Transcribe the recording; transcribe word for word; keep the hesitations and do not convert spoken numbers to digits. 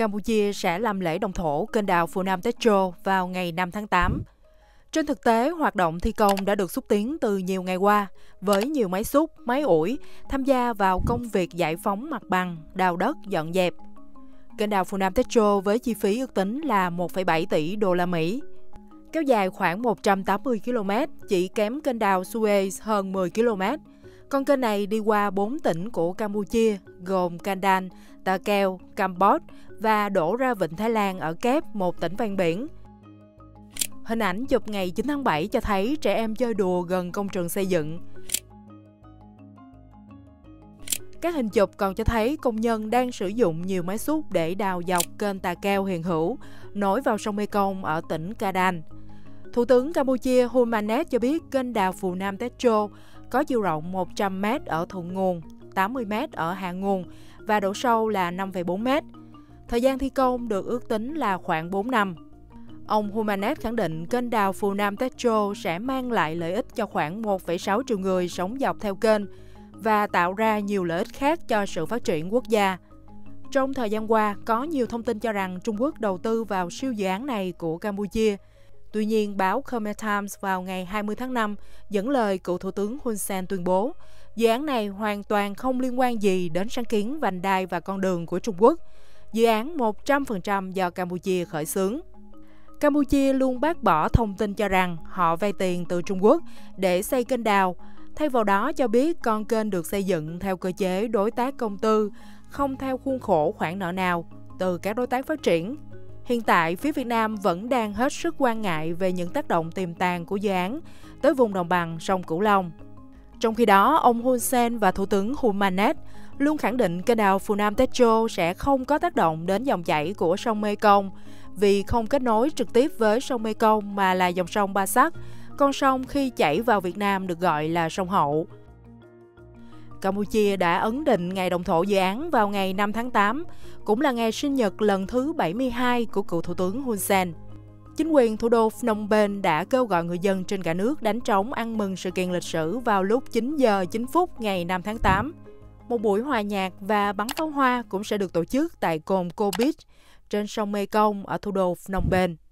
Campuchia sẽ làm lễ động thổ kênh đào Phù Nam Techo vào ngày năm tháng tám. Trên thực tế, hoạt động thi công đã được xúc tiến từ nhiều ngày qua, với nhiều máy xúc, máy ủi tham gia vào công việc giải phóng mặt bằng, đào đất, dọn dẹp. Kênh đào Phù Nam Techo với chi phí ước tính là một phẩy bảy tỷ đô la Mỹ. Kéo dài khoảng một trăm tám mươi ki lô mét, chỉ kém kênh đào Suez hơn mười ki lô mét. Con kênh này đi qua bốn tỉnh của Campuchia, gồm Kandan, Ta Keo, Kampot và đổ ra vịnh Thái Lan ở Kép, một tỉnh ven biển. Hình ảnh chụp ngày chín tháng bảy cho thấy trẻ em chơi đùa gần công trường xây dựng. Các hình chụp còn cho thấy công nhân đang sử dụng nhiều máy xúc để đào dọc kênh Tà Keo hiện hữu, nối vào sông Mekong ở tỉnh Kandan. Thủ tướng Campuchia Hun Manet cho biết kênh đào Phù Nam Techo có chiều rộng một trăm mét ở thượng nguồn, tám mươi mét ở hạ nguồn và độ sâu là năm phẩy bốn mét. Thời gian thi công được ước tính là khoảng bốn năm. Ông Hun Manet khẳng định kênh đào Phù Nam Techo sẽ mang lại lợi ích cho khoảng một phẩy sáu triệu người sống dọc theo kênh và tạo ra nhiều lợi ích khác cho sự phát triển quốc gia. Trong thời gian qua, có nhiều thông tin cho rằng Trung Quốc đầu tư vào siêu dự án này của Campuchia. Tuy nhiên, báo Khmer Times vào ngày hai mươi tháng năm dẫn lời cựu Thủ tướng Hun Sen tuyên bố dự án này hoàn toàn không liên quan gì đến sáng kiến vành đai và con đường của Trung Quốc. Dự án một trăm phần trăm do Campuchia khởi xướng. Campuchia luôn bác bỏ thông tin cho rằng họ vay tiền từ Trung Quốc để xây kênh đào, thay vào đó cho biết con kênh được xây dựng theo cơ chế đối tác công tư, không theo khuôn khổ khoản nợ nào từ các đối tác phát triển. Hiện tại, phía Việt Nam vẫn đang hết sức quan ngại về những tác động tiềm tàng của dự án tới vùng đồng bằng sông Cửu Long. Trong khi đó, ông Hun Sen và Thủ tướng Hun Manet luôn khẳng định kênh đào Phù Nam Techo sẽ không có tác động đến dòng chảy của sông Mekong vì không kết nối trực tiếp với sông Mekong mà là dòng sông Ba Sắc, con sông khi chảy vào Việt Nam được gọi là sông Hậu. Campuchia đã ấn định ngày động thổ dự án vào ngày năm tháng tám, cũng là ngày sinh nhật lần thứ bảy mươi hai của cựu Thủ tướng Hun Sen. Chính quyền thủ đô Phnom Penh đã kêu gọi người dân trên cả nước đánh trống ăn mừng sự kiện lịch sử vào lúc chín giờ chín phút ngày năm tháng tám. Một buổi hòa nhạc và bắn pháo hoa cũng sẽ được tổ chức tại cồn Kobit trên sông Mekong ở thủ đô Phnom Penh.